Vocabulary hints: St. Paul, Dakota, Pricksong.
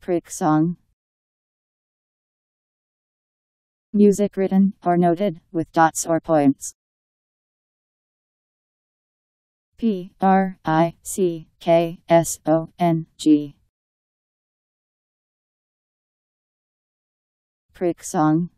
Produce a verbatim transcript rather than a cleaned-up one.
Pricksong. Music written, or noted, with dots or points. P R I C K S O N G. Pricksong.